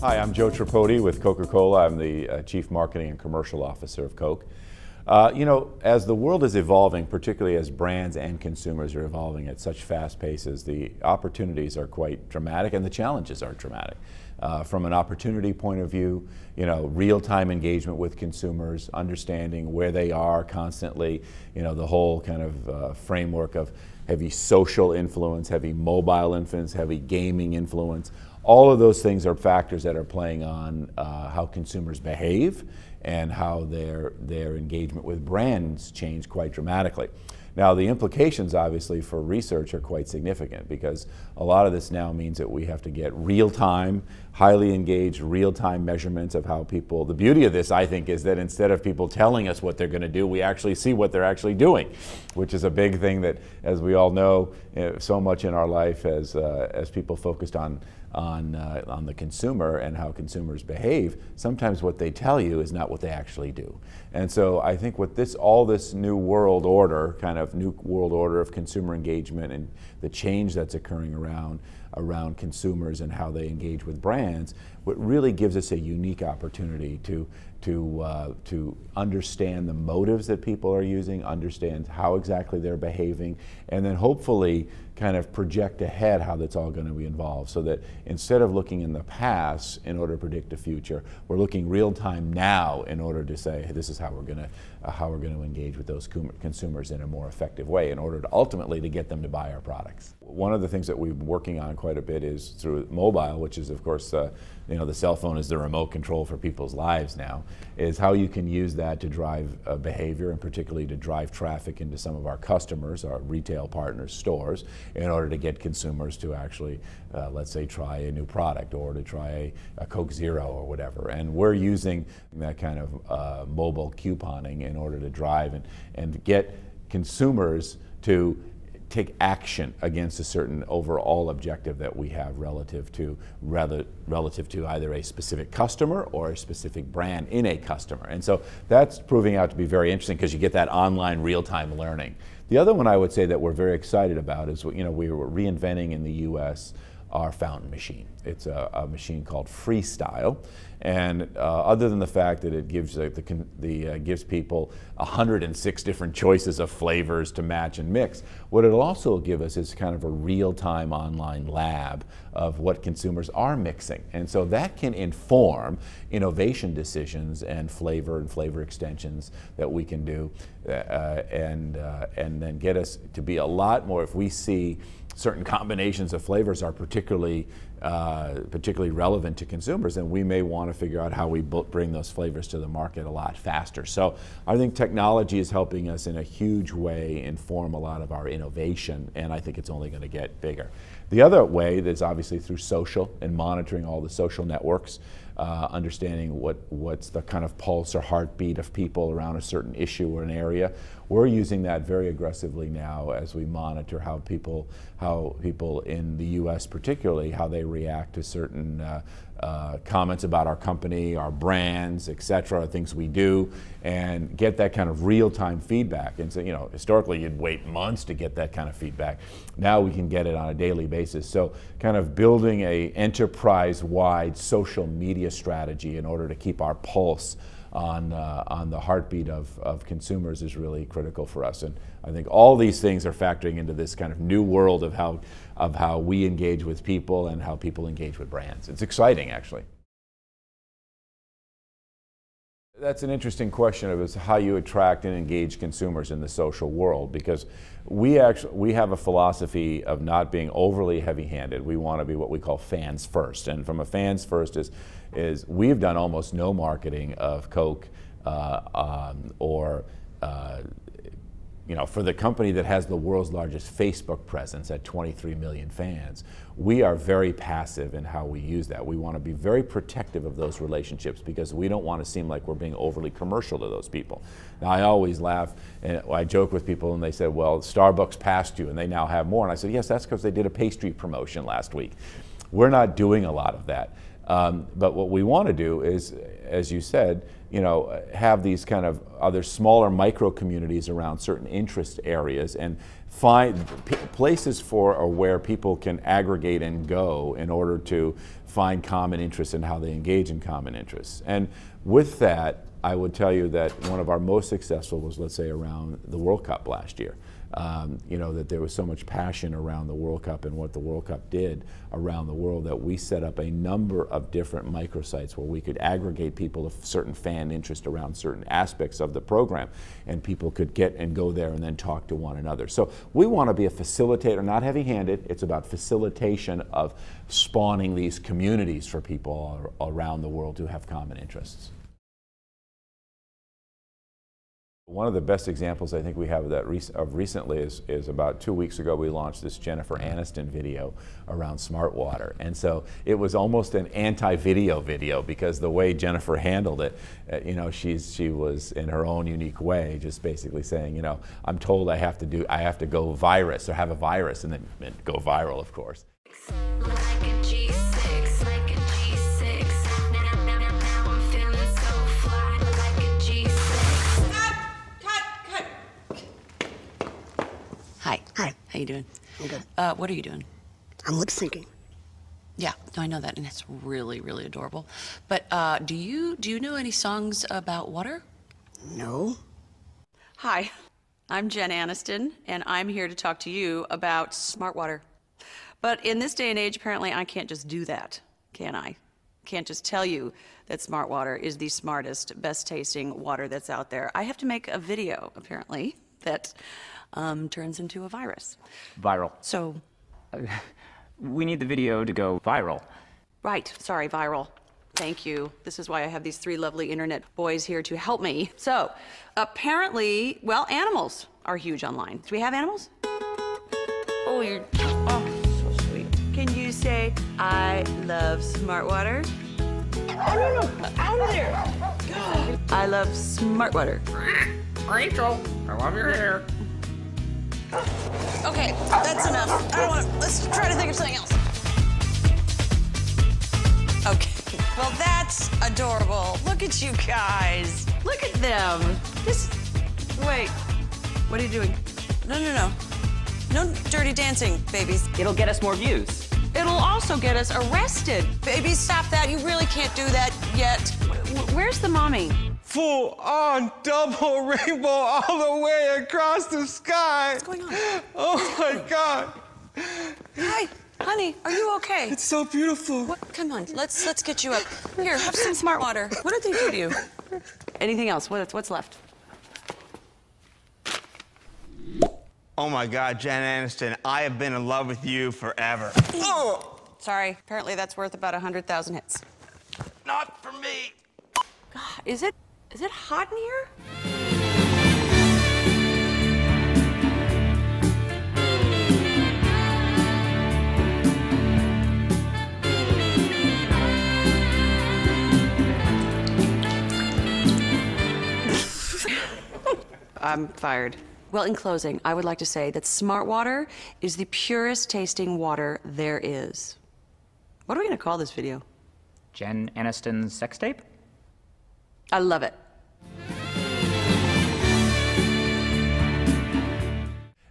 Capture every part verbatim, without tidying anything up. Hi, I'm Joe Tripodi with Coca-Cola. I'm the uh, Chief Marketing and Commercial Officer of Coke. Uh, you know, as the world is evolving, particularly as brands and consumers are evolving at such fast paces, the opportunities are quite dramatic and the challenges are dramatic. Uh, from an opportunity point of view, you know, real-time engagement with consumers, understanding where they are constantly, you know, the whole kind of uh, framework of heavy social influence, heavy mobile influence, heavy gaming influence. All of those things are factors that are playing on uh, how consumers behave and how their, their engagement with brands change quite dramatically. Now, the implications, obviously, for research are quite significant because a lot of this now means that we have to get real-time, highly engaged, real-time measurements of how people... The beauty of this, I think, is that instead of people telling us what they're going to do, we actually see what they're actually doing, which is a big thing that, as we all know, so much in our life as, uh, as people focused on on, uh, on the consumer and how consumers behave, sometimes what they tell you is not what they actually do. And so I think what this, all this new world order, kind of new world order of consumer engagement and the change that's occurring around, around consumers and how they engage with brands, what really gives us a unique opportunity to, to, uh, to understand the motives that people are using, understand how exactly they're behaving, and then hopefully kind of project ahead how that's all going to be involved, so that instead of looking in the past in order to predict the future, we're looking real time now in order to say, hey, this is how we're going to uh, how we're going to engage with those consumers in a more effective way in order to ultimately to get them to buy our products. One of the things that we've been working on quite a bit is through mobile, which is of course uh, you know, the cell phone is the remote control for people's lives now, is how you can use that to drive uh, behavior, and particularly to drive traffic into some of our customers, our retail partners, stores, in order to get consumers to actually, uh, let's say, try a new product or to try a, a Coke Zero or whatever. And we're using that kind of uh, mobile couponing in order to drive and, and get consumers to take action against a certain overall objective that we have relative to rather relative to either a specific customer or a specific brand in a customer. And so that's proving out to be very interesting because you get that online real-time learning. The other one I would say that we're very excited about is, you know, we were reinventing in the U S our fountain machine. It's a, a machine called Freestyle, and uh, other than the fact that it gives uh, the, the uh, gives people one hundred six different choices of flavors to match and mix, what it'll also give us is kind of a real-time online lab of what consumers are mixing, and so that can inform innovation decisions and flavor and flavor extensions that we can do, uh, and uh, and then get us to be a lot more if we see certain combinations of flavors are particularly uh, particularly relevant to consumers, and we may want to figure out how we bring those flavors to the market a lot faster. So I think technology is helping us in a huge way inform a lot of our innovation, and I think it's only going to get bigger. The other way is obviously through social and monitoring all the social networks, uh, understanding what, what's the kind of pulse or heartbeat of people around a certain issue or an area. We're using that very aggressively now as we monitor how people, how people in the U S particularly, how they react to certain uh, uh, comments about our company, our brands, et cetera, things we do, and get that kind of real-time feedback. And so, you know, historically you'd wait months to get that kind of feedback. Now we can get it on a daily basis. So kind of building a enterprise-wide social media strategy in order to keep our pulse on, uh, on the heartbeat of, of consumers is really critical for us. And I think all these things are factoring into this kind of new world of how, of how we engage with people and how people engage with brands. It's exciting, actually. That's an interesting question of how you attract and engage consumers in the social world, because we actually we have a philosophy of not being overly heavy-handed. We want to be what we call fans first, and from a fans first is is we've done almost no marketing of Coke uh, um, or. Uh, You know, for the company that has the world's largest Facebook presence at twenty-three million fans, we are very passive in how we use that. We want to be very protective of those relationships because we don't want to seem like we're being overly commercial to those people. Now, I always laugh and I joke with people, and they say, well, Starbucks passed you and they now have more. And I said, yes, that's because they did a pastry promotion last week. We're not doing a lot of that. Um, but what we want to do is, as you said, you know, have these kind of other smaller micro communities around certain interest areas and find p places for or where people can aggregate and go in order to find common interests and how they engage in common interests. And with that, I would tell you that one of our most successful was, let's say, around the World Cup last year. Um, you know, that there was so much passion around the World Cup and what the World Cup did around the world that we set up a number of different microsites where we could aggregate people of certain fan interest around certain aspects of the program, and people could get and go there and then talk to one another. So we want to be a facilitator, not heavy-handed. It's about facilitation of spawning these communities for people around the world who have common interests. One of the best examples I think we have of that rec of recently is, is about two weeks ago we launched this Jennifer Aniston video around Smart Water. And so it was almost an anti-video video because the way Jennifer handled it, uh, you know, she's, she was in her own unique way just basically saying, you know, I'm told I have to do, I have to go virus or have a virus and then and go viral, of course. Hi. Hi. How you doing? I'm good. Uh, what are you doing? I'm lip syncing. Yeah, no, I know that, and it's really, really adorable. But uh, do you do you know any songs about water? No. Hi, I'm Jen Aniston, and I'm here to talk to you about Smart Water. But in this day and age, apparently, I can't just do that, can I? Can't just tell you that Smart Water is the smartest, best-tasting water that's out there. I have to make a video, apparently, that. Um, turns into a virus. Viral. So. Uh, we need the video to go viral. Right. Sorry, viral. Thank you. This is why I have these three lovely internet boys here to help me. So, apparently, well, animals are huge online. Do we have animals? Oh, you're oh, so sweet. Can you say, I love Smart Water? I don't know. Out of there. God. I love Smart Water. Rachel, I love your hair. Okay, that's enough. I don't want to. Let's try to think of something else. Okay. Well, that's adorable. Look at you guys. Look at them. Just wait. What are you doing? No, no, no. No dirty dancing, babies. It'll get us more views. It'll also get us arrested. Babies, stop that. You really can't do that yet. Where's the mommy? Full on double rainbow all the way across the sky. What's going on? Oh my God. Hi, honey, are you okay? It's so beautiful. What? Come on, let's let's get you up. Here, have some Smart Water. What did they do to you? Anything else? What, what's left? Oh my God, Jen Aniston, I have been in love with you forever. Oh! Sorry, apparently that's worth about one hundred thousand hits. Not for me. God, is it? Is it hot in here? I'm fired. Well, in closing, I would like to say that Smart Water is the purest tasting water there is. What are we going to call this video? Jen Aniston's sex tape? I love it.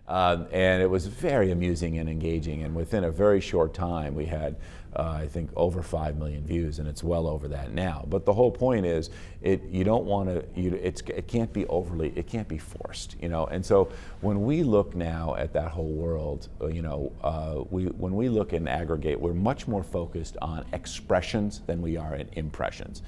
Uh, and it was very amusing and engaging, and within a very short time we had uh, I think over five million views, and it's well over that now. But the whole point is it you don't want to you it's it can't be overly it can't be forced, you know. And so when we look now at that whole world, you know, uh, we when we look and aggregate, we're much more focused on expressions than we are at impressions.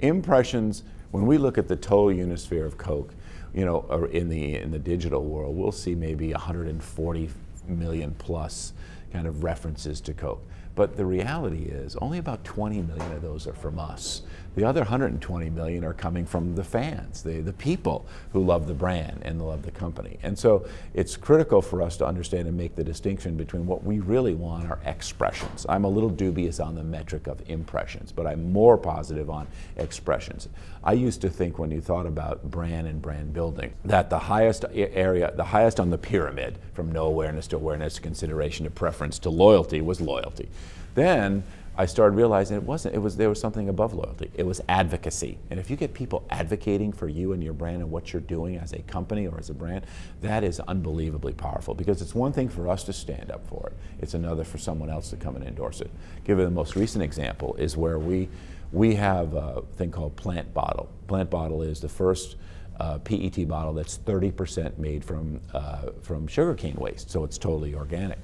Impressions, when we look at the total unisphere of Coke, you know, or in the in the digital world, we'll see maybe one hundred forty million plus kind of references to Coke. But the reality is only about twenty million of those are from us. The other one hundred twenty million are coming from the fans, the, the people who love the brand and love the company. And so it's critical for us to understand and make the distinction between what we really want are expressions. I'm a little dubious on the metric of impressions, but I'm more positive on expressions. I used to think when you thought about brand and brand building that the highest area, the highest on the pyramid from no awareness to awareness, to consideration, to preference, to loyalty was loyalty. Then I started realizing it wasn't, it was, there was something above loyalty. It was advocacy. And if you get people advocating for you and your brand and what you're doing as a company or as a brand, that is unbelievably powerful, because it's one thing for us to stand up for it. It's another for someone else to come and endorse it. Give you the most recent example is where we, we have a thing called Plant Bottle. Plant Bottle is the first Uh, P E T bottle that's thirty percent made from, uh, from sugarcane waste, so it's totally organic.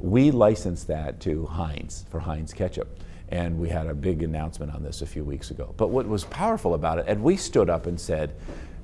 We licensed that to Heinz for Heinz ketchup, and we had a big announcement on this a few weeks ago. But what was powerful about it, and we stood up and said,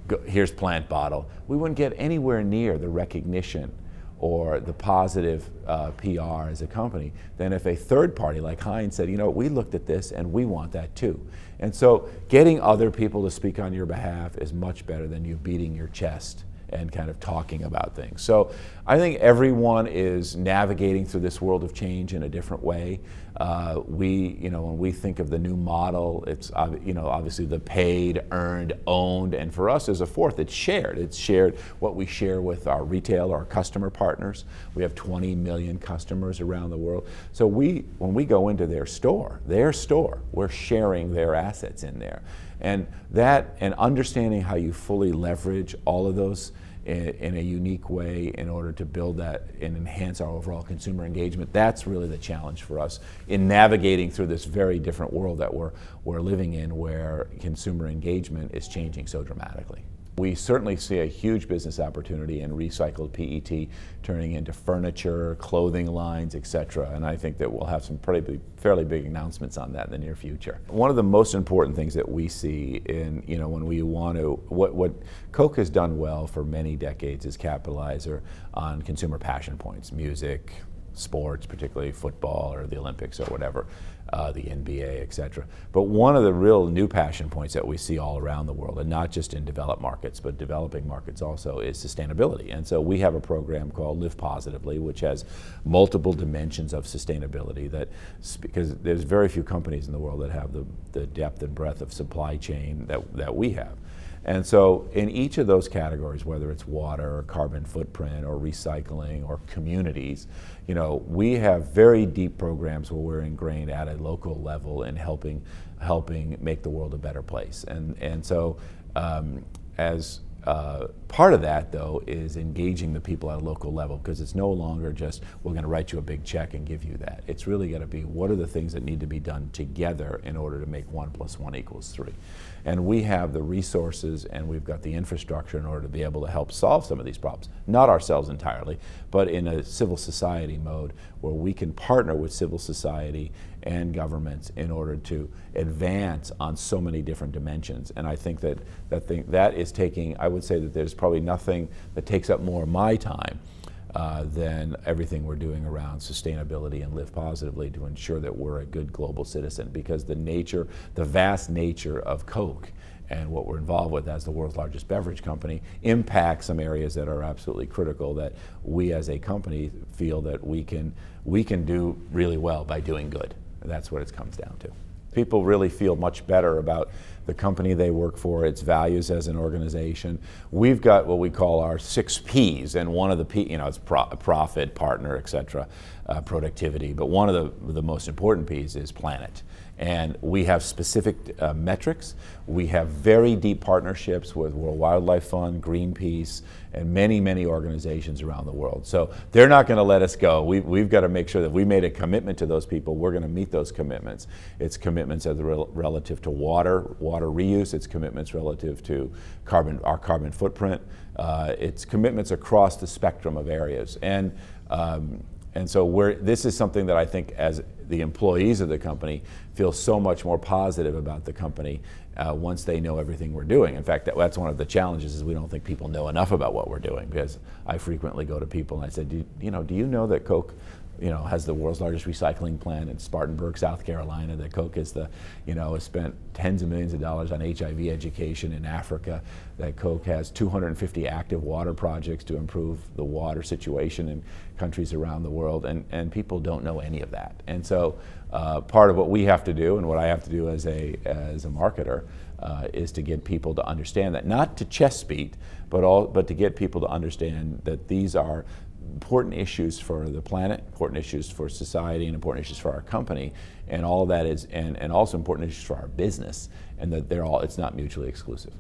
Go, here's Plant Bottle, we wouldn't get anywhere near the recognition or the positive uh, P R as a company than if a third party like Heinz said, you know, we looked at this and we want that too. And so getting other people to speak on your behalf is much better than you beating your chest and kind of talking about things. So I think everyone is navigating through this world of change in a different way. Uh, we, you know, when we think of the new model, it's, you know, obviously the paid, earned, owned, and for us as a fourth, it's shared. It's shared what we share with our retail, our customer partners. We have twenty million customers around the world. So we, when we go into their store, their store, we're sharing their assets in there. And that, and understanding how you fully leverage all of those in, in a unique way in order to build that and enhance our overall consumer engagement, that's really the challenge for us in navigating through this very different world that we're, we're living in, where consumer engagement is changing so dramatically. We certainly see a huge business opportunity in recycled P E T turning into furniture, clothing lines, et cetera. And I think that we'll have some pretty big, fairly big announcements on that in the near future. One of the most important things that we see in, you know, when we want to, what, what Coke has done well for many decades is capitalize on consumer passion points, music, sports, particularly football or the Olympics or whatever, uh, the N B A, et cetera. But one of the real new passion points that we see all around the world, and not just in developed markets, but developing markets also, is sustainability. And so we have a program called Live Positively, which has multiple dimensions of sustainability, that, because there's very few companies in the world that have the, the depth and breadth of supply chain that, that we have. And so in each of those categories, whether it's water or carbon footprint or recycling or communities, you know, we have very deep programs where we're ingrained at a local level in helping helping make the world a better place. And and so um, as Uh, part of that, though, is engaging the people at a local level, because it's no longer just, we're going to write you a big check and give you that. It's really going to be, what are the things that need to be done together in order to make one plus one equals three? And we have the resources and we've got the infrastructure in order to be able to help solve some of these problems. Not ourselves entirely, but in a civil society mode where we can partner with civil society and governments in order to advance on so many different dimensions. And I think that that, thing, that is taking, I would say that there's probably nothing that takes up more of my time uh, than everything we're doing around sustainability and Live Positively to ensure that we're a good global citizen, because the nature, the vast nature of Coke and what we're involved with as the world's largest beverage company impacts some areas that are absolutely critical that we as a company feel that we can, we can do really well by doing good. That's what it comes down to. People really feel much better about the company they work for, its values as an organization. We've got what we call our six P's, and one of the P, you know, it's pro profit, partner, et cetera, uh, productivity. But one of the, the most important P's is planet. And we have specific uh, metrics. We have very deep partnerships with World Wildlife Fund, Greenpeace, and many, many organizations around the world. So they're not going to let us go. We, we've got to make sure that we made a commitment to those people. We're going to meet those commitments. It's commitments as rel relative to water, water reuse. It's commitments relative to carbon, our carbon footprint. Uh, it's commitments across the spectrum of areas. And um, and so we're, this is something that I think as the employees of the company feel so much more positive about the company uh, once they know everything we're doing. In fact, that, that's one of the challenges, is we don't think people know enough about what we're doing, because I frequently go to people and I say, do you, you know, do you know that Coke you know, has the world's largest recycling plant in Spartanburg, South Carolina, that Coke is the, you know, has spent tens of millions of dollars on H I V education in Africa, that Coke has two hundred fifty active water projects to improve the water situation in countries around the world, and, and people don't know any of that. And so uh, part of what we have to do, and what I have to do as a, as a marketer, Uh, is to get people to understand that, not to chest beat, but all, but to get people to understand that these are important issues for the planet, important issues for society, and important issues for our company, and all of that is, and, and also important issues for our business, and that they're all, it's not mutually exclusive.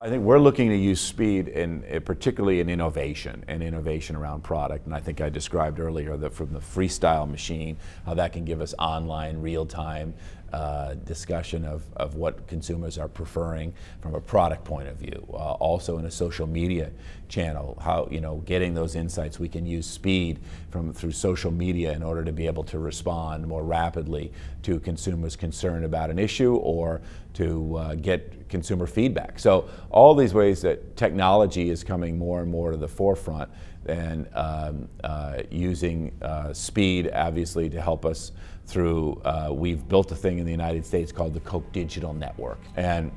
I think we're looking to use speed, in, in particularly in innovation, and innovation around product. And I think I described earlier that from the Freestyle machine, how that can give us online, real-time uh, discussion of, of what consumers are preferring from a product point of view. Uh, also in a social media channel, how, you know, getting those insights, we can use speed from through social media in order to be able to respond more rapidly to consumers concerned about an issue, or to uh, get consumer feedback. So all these ways that technology is coming more and more to the forefront, and um, uh, using uh, speed obviously to help us through, uh, we've built a thing in the United States called the Coke Digital Network, and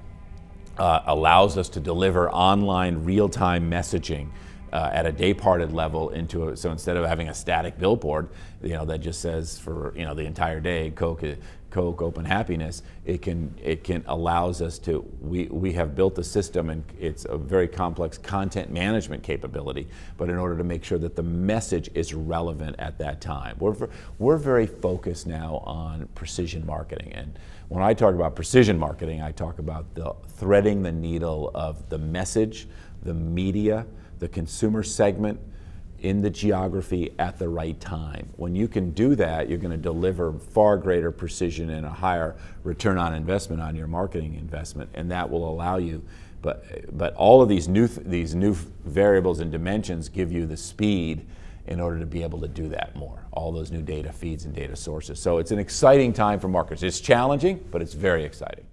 uh, allows us to deliver online real-time messaging Uh, at a day-parted level into a, so instead of having a static billboard, you know, that just says for, you know, the entire day, Coke, Coke, open happiness, it can, it can allows us to, we, we have built a system, and it's a very complex content management capability, but in order to make sure that the message is relevant at that time. We're, we're very focused now on precision marketing, and when I talk about precision marketing, I talk about the threading the needle of the message, the media, the consumer segment, in the geography at the right time. When you can do that, you're going to deliver far greater precision and a higher return on investment on your marketing investment, and that will allow you, but, but all of these new, th these new variables and dimensions give you the speed in order to be able to do that more. All those new data feeds and data sources. So it's an exciting time for marketers. It's challenging, but it's very exciting.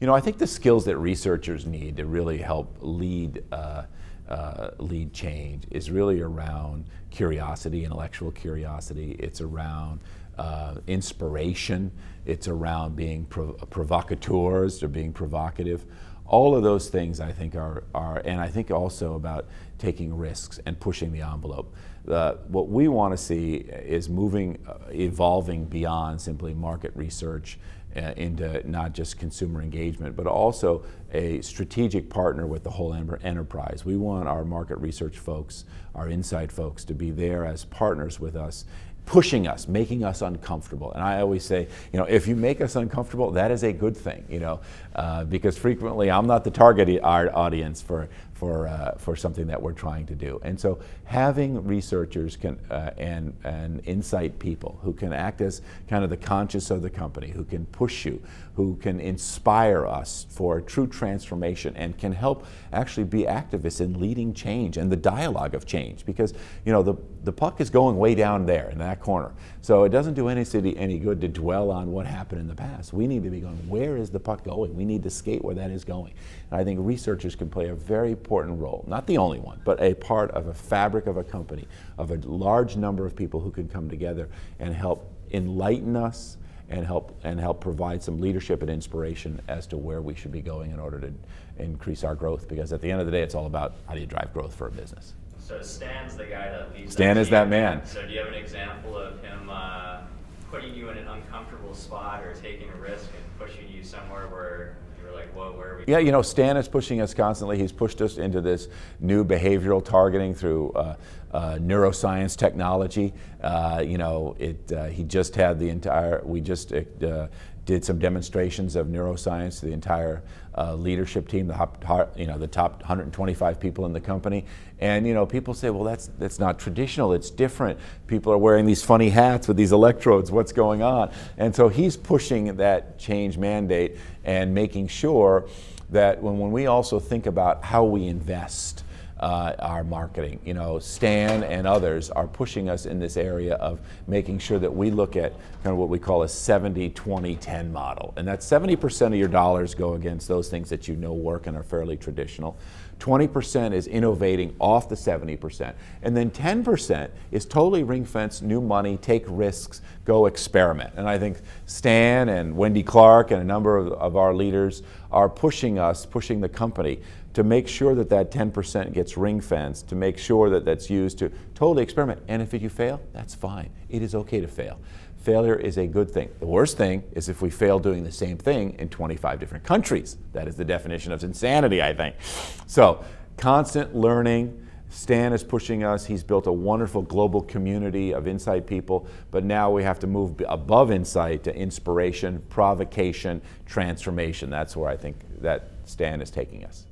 You know, I think the skills that researchers need to really help lead, uh, uh, lead change is really around curiosity, intellectual curiosity. It's around uh, inspiration. It's around being prov provocateurs or being provocative. All of those things, I think, are, are, and I think also about taking risks and pushing the envelope. Uh, what we want to see is moving, uh, evolving beyond simply market research Uh, into not just consumer engagement, but also a strategic partner with the whole enterprise. We want our market research folks, our insight folks, to be there as partners with us, pushing us, making us uncomfortable. And I always say, you know, if you make us uncomfortable, that is a good thing, you know, uh, because frequently I'm not the target audience for, for, uh, for something that we're trying to do. And so having researchers can, uh, and, and insight people who can act as kind of the conscience of the company, who can push you, who can inspire us for true transformation, and can help actually be activists in leading change and the dialogue of change, because, you know, the, the puck is going way down there in that corner. So it doesn't do any city any good to dwell on what happened in the past. We need to be going, where is the puck going? We need to skate where that is going. And I think researchers can play a very important role, not the only one, but a part of a fabric of a company, of a large number of people who can come together and help enlighten us, and help, and help provide some leadership and inspiration as to where we should be going in order to increase our growth, because at the end of the day, it's all about how do you drive growth for a business. So Stan's the guy that leads. Stan is that man. So do you have an example of him uh, putting you in an uncomfortable spot, or taking a risk and pushing you somewhere where you were like, whoa, where are we? Yeah, you know, Stan is pushing us constantly. He's pushed us into this new behavioral targeting through uh, Uh, neuroscience technology. Uh, you know, it, uh, he just had the entire, we just uh, did some demonstrations of neuroscience to the entire uh, leadership team, the, you know, the top one hundred twenty-five people in the company. And, you know, people say, well, that's, that's not traditional, it's different. People are wearing these funny hats with these electrodes, what's going on? And so he's pushing that change mandate and making sure that when, when we also think about how we invest Uh, our marketing. You know, Stan and others are pushing us in this area of making sure that we look at kind of what we call a seventy twenty ten model. And that's seventy percent of your dollars go against those things that you know work and are fairly traditional. twenty percent is innovating off the seventy percent. And then ten percent is totally ring-fenced, new money, take risks, go experiment. And I think Stan and Wendy Clark and a number of, of our leaders are pushing us, pushing the company to make sure that that ten percent gets ring fenced, to make sure that that's used to totally experiment. And if you fail, that's fine. It is okay to fail. Failure is a good thing. The worst thing is if we fail doing the same thing in twenty-five different countries. That is the definition of insanity, I think. So, constant learning. Stan is pushing us. He's built a wonderful global community of insight people, but now we have to move above insight to inspiration, provocation, transformation. That's where I think that Stan is taking us.